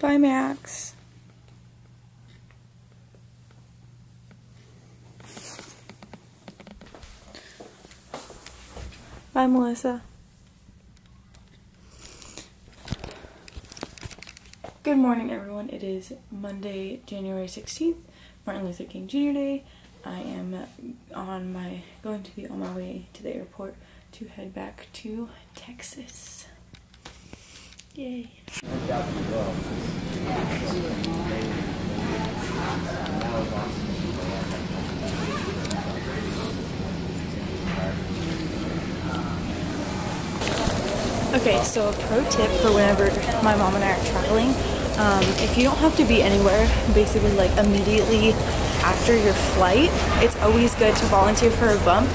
Bye, Max. Bye, Melissa. Good morning, everyone. It is Monday, January 16th, Martin Luther King Jr. Day. I am going to be on my way to the airport to head back to Texas. Yay. Okay, so a pro tip for whenever my mom and I are traveling, if you don't have to be anywhere, basically like immediately after your flight, it's always good to volunteer for a bump,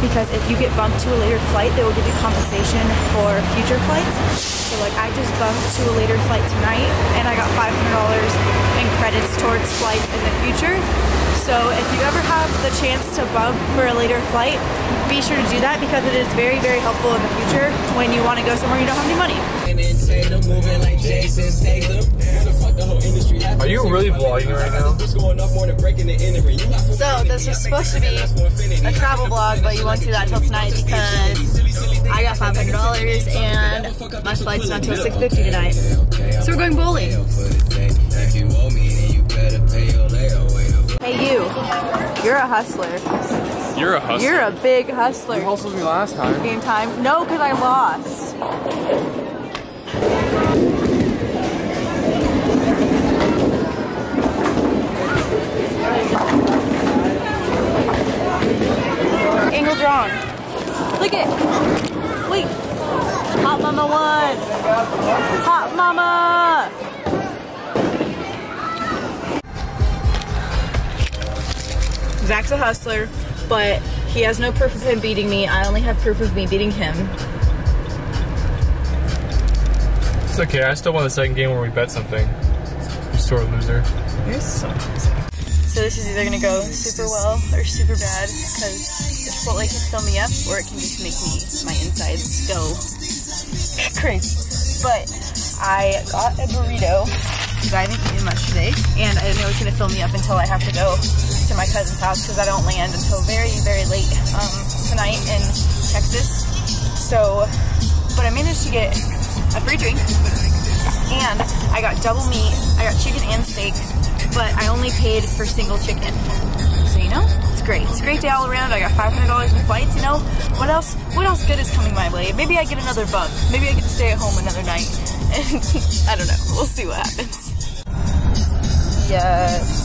because if you get bumped to a later flight, they will give you compensation for future flights. So like I just bumped to a later flight tonight and I got $500 in credits towards flights in the future. So if you ever have the chance to bump for a later flight, be sure to do that, because it is very, very helpful in the future when you want to go somewhere you don't have any money. Are you really vlogging right now? So this was supposed to be a travel vlog, but you won't see that till tonight because I got $500 and my flight's not till 6:50 tonight. So we're going bowling. Hey you, you're a hustler. You're a hustler. You're a big hustler. You hustled me last time. Game time? No, because I lost. Angle drawn. Look it. Wait. Hot mama won. Hot mama. Zach's a hustler, but he has no proof of him beating me. I only have proof of me beating him. It's okay. I still won the second game where we bet something. You're sore loser. You're so loser. So this is either going to go super well or super bad, because the Chipotle can fill me up, or it can just make me, my insides go crazy. But I got a burrito, because I didn't eat much today, and I didn't know it was going to fill me up until I have to go to my cousin's house, because I don't land until very, very late tonight in Texas. So, but I managed to get a free drink, and I got double meat. I got chicken and steak, but I only paid for single chicken. So, you know, it's great. It's a great day all around. I got $500 in flights, you know. What else good is coming my way? Maybe I get another bump. Maybe I get to stay at home another night. And I don't know. We'll see what happens. Yes.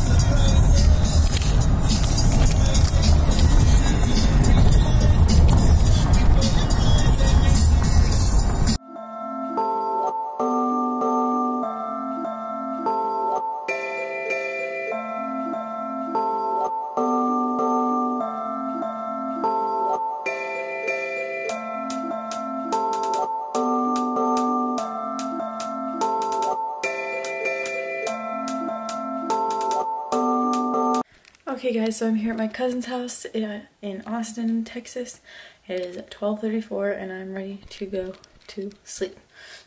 Okay guys, so I'm here at my cousin's house in Austin, Texas. It is 12:34 and I'm ready to go to sleep.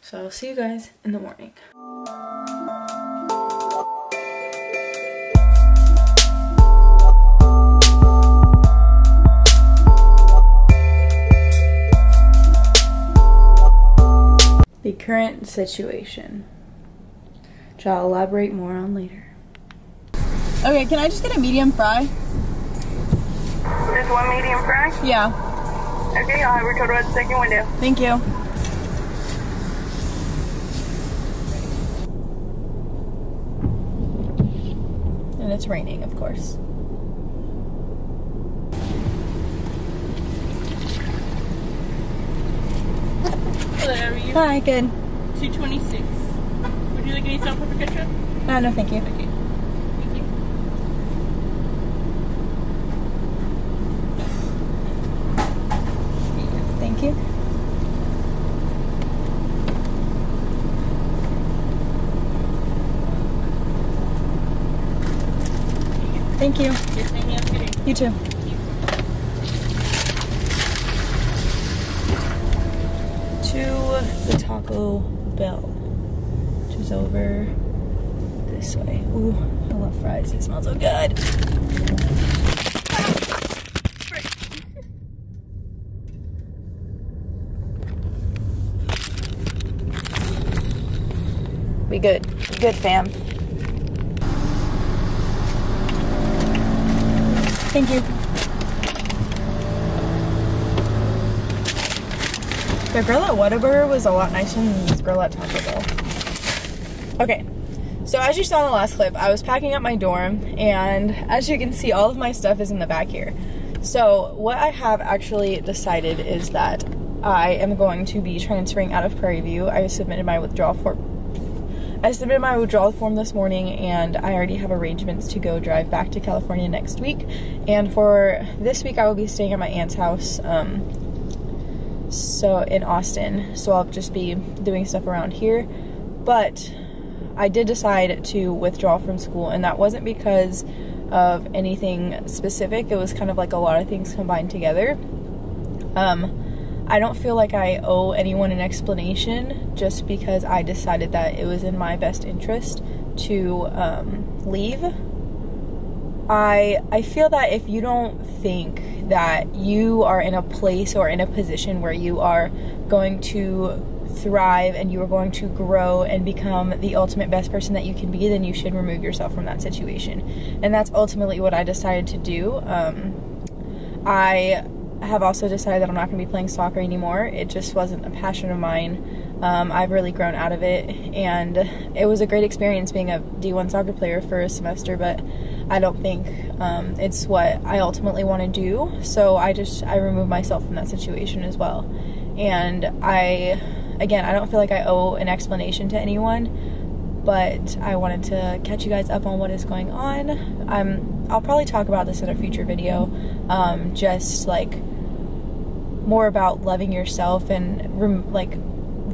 So I'll see you guys in the morning. The current situation, which I'll elaborate more on later. Okay, can I just get a medium fry? Just one medium fry? Yeah. Okay, I'll have her total at the second window. Thank you. And it's raining, of course. Hello, how are you? Hi, good. 226. Would you like any salt, pepper, ketchup? No, thank you. Okay. Thank you. Thank you. You too. To the Taco Bell, which is over this way. Ooh, I love fries. They smell so good. We good. We good, fam. Thank you. The grill at Whataburger was a lot nicer than this grill at Taco Bell. Okay, so as you saw in the last clip, I was packing up my dorm, and as you can see, all of my stuff is in the back here. So what I have actually decided is that I am going to be transferring out of Prairie View. I submitted my withdrawal form this morning, and I already have arrangements to go drive back to California next week. And for this week, I will be staying at my aunt's house so in Austin. So I'll just be doing stuff around here. But I did decide to withdraw from school, and that wasn't because of anything specific. It was kind of like a lot of things combined together. I don't feel like I owe anyone an explanation just because I decided that it was in my best interest to leave. I feel that if you don't think that you are in a place or in a position where you are going to thrive and you are going to grow and become the ultimate best person that you can be, then you should remove yourself from that situation. And that's ultimately what I decided to do. I have also decided that I'm not going to be playing soccer anymore. It just wasn't a passion of mine. I've really grown out of it, and it was a great experience being a D1 soccer player for a semester, but I don't think it's what I ultimately want to do, so I removed myself from that situation as well. And I don't feel like I owe an explanation to anyone, but I wanted to catch you guys up on what is going on. I'll probably talk about this in a future video, just like more about loving yourself and like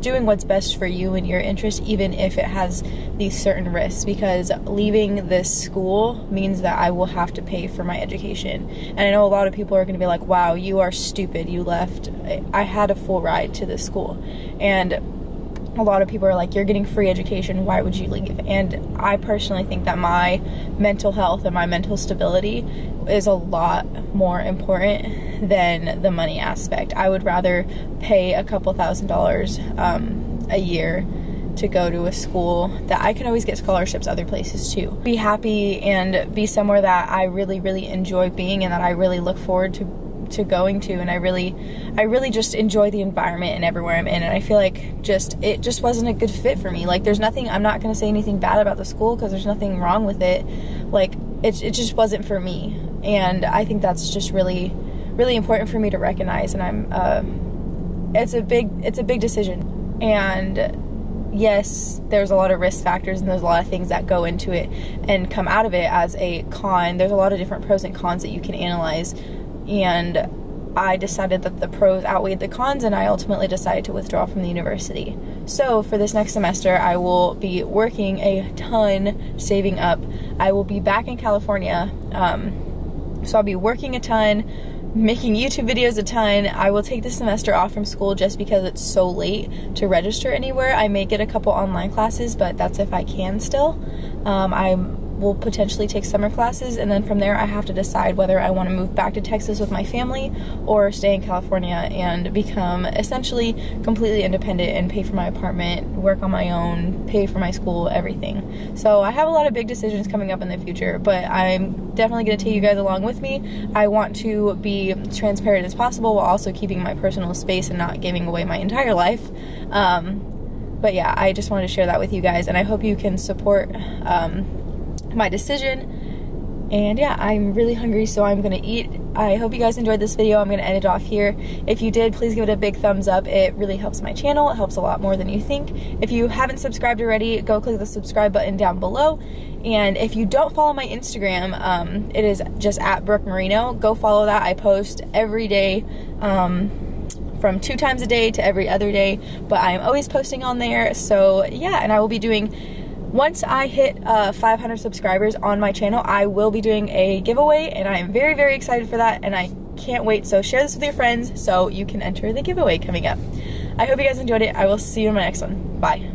doing what's best for you and your interests, even if it has these certain risks, because leaving this school means that I will have to pay for my education. And I know a lot of people are going to be like, wow, you are stupid, you left. I had a full ride to this school, and a lot of people are like, you're getting free education, why would you leave? And I personally think that my mental health and my mental stability is a lot more important than the money aspect. I would rather pay a couple $1,000s a year to go to a school that I can always get scholarships other places too. Be happy and be somewhere that I really, really enjoy being and that I really look forward to going to, and I really just enjoy the environment and everywhere I'm in. And I feel like it just wasn't a good fit for me. Like, there's nothing, I'm not gonna say anything bad about the school because there's nothing wrong with it. Like, it just wasn't for me, and I think that's just really, really important for me to recognize. And it's a big decision, and yes, there's a lot of risk factors and there's a lot of things that go into it and come out of it as a con. There's a lot of different pros and cons that you can analyze, and I decided that the pros outweighed the cons, and I ultimately decided to withdraw from the university. So for this next semester, I will be working a ton, saving up. I will be back in California, so I'll be working a ton, making YouTube videos a ton. I will take this semester off from school just because it's so late to register anywhere. I may get a couple online classes, but that's if I can still. Will potentially take summer classes, and then from there I have to decide whether I want to move back to Texas with my family or stay in California and become essentially completely independent and pay for my apartment, work on my own, pay for my school, everything. So I have a lot of big decisions coming up in the future, but I'm definitely going to take you guys along with me. I want to be transparent as possible while also keeping my personal space and not giving away my entire life. But yeah, I just wanted to share that with you guys, and I hope you can support my decision. And yeah, I'm really hungry, so I'm gonna eat. I hope you guys enjoyed this video. I'm gonna end it off here. If you did, please give it a big thumbs up. It really helps my channel. It helps a lot more than you think. If you haven't subscribed already, go click the subscribe button down below. And if you don't follow my Instagram, it is just at Brooke Marino. Go follow that. I post every day, from 2 times a day to every other day, but I'm always posting on there. So yeah, and I will be doing, once I hit 500 subscribers on my channel, I will be doing a giveaway, and I am very, very excited for that, and I can't wait. So share this with your friends so you can enter the giveaway coming up. I hope you guys enjoyed it. I will see you in my next one. Bye.